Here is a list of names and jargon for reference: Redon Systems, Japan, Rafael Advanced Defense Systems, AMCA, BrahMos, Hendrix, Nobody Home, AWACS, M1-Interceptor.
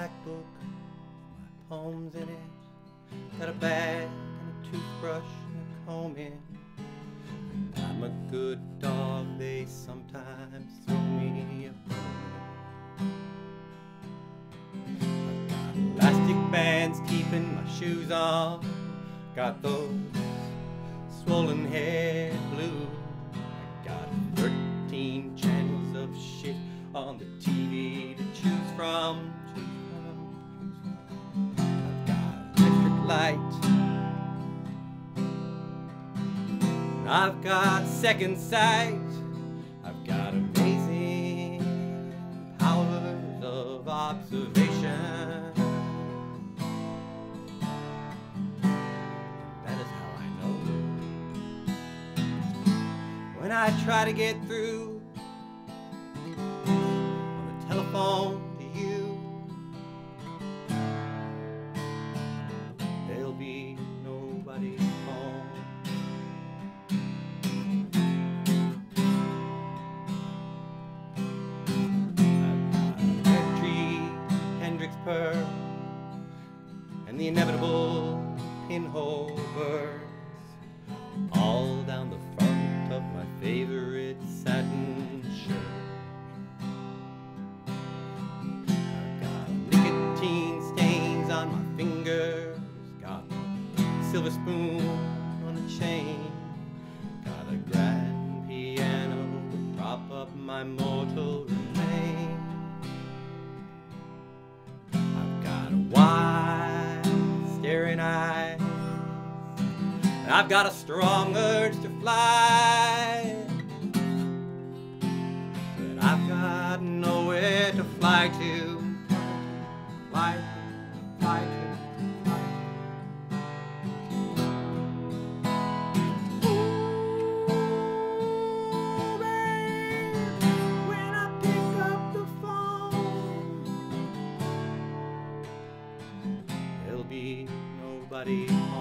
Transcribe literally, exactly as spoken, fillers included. black book with my poems in it. Got a bag and a toothbrush and a comb in. I'm a good dog, they sometimes throw me a bone. I've got elastic bands keeping my shoes on. Got those swollen head blues. I got thirteen channels of shit on the T V to choose from. Choose from, choose from. I've got electric light. I've got second sight. I've got amazing powers of observation. When I try to get through on the telephone to you, there'll be nobody home. I've got Petri, Hendrix purr, and the inevitable pinhole birds all down the front of my favorite satin shirt. I've got nicotine stains on my fingers, got a silver spoon on a chain, got a grand piano to prop up my mortal remains. I've got a wide staring eye, and I've got a strong urge to fly. I've got nowhere to fly to, fly to, fly to, fly to. Ooh, babe, when I pick up the phone, there'll be nobody home.